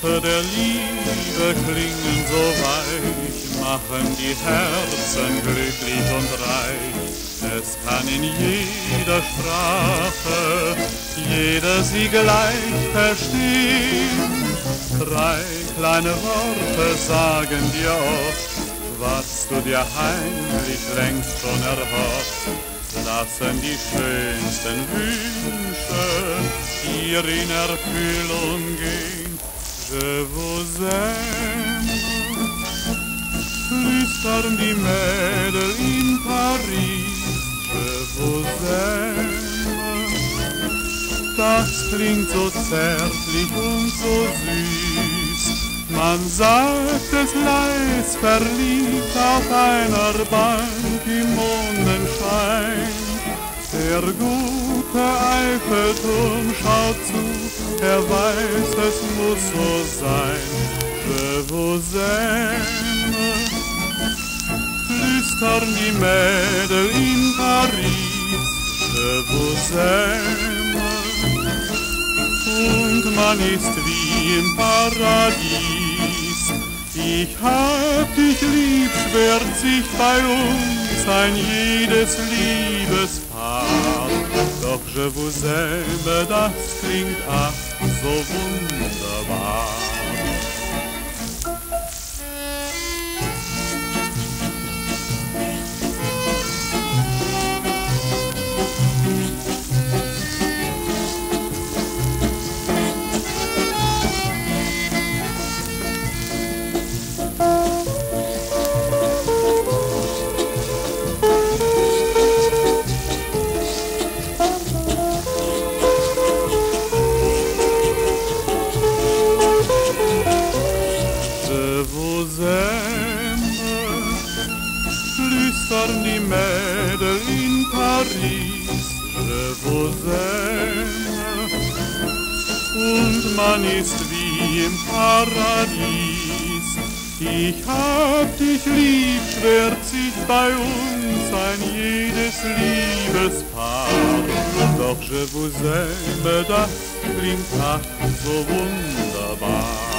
Worte der Liebe klingen so weich, machen die Herzen glücklich und reich. Es kann in jeder Sprache jeder sie gleich verstehen. Drei kleine Worte sagen dir oft, was du dir heimlich längst schon erhoffst, lassen die schönsten Wünsche dir in Erfüllung gehen. Je vous aime, flüstern die Mädel in Paris. Je vous aime, das klingt so zärtlich und so süß. Man sagt es leis, verliebt auf einer Bank im Mondenschein. Der gute Eiffelturm schaut zu, er weiß, es muss so sein. Je vous aime, flüstern die Mädel in Paris. Je vous aime, und man ist wie im Paradies. Ich hab dich lieb, schwört sich bei uns ein jedes Liebespaar. Doch je vous aime, das klingt ach so wunderbar. Flüstern die Mädel in Paris, je vous aime, und man ist wie im Paradies. Ich hab dich lieb, schwört sich bei uns ein jedes Liebespaar. Doch je vous aime, das klingt ach so wunderbar.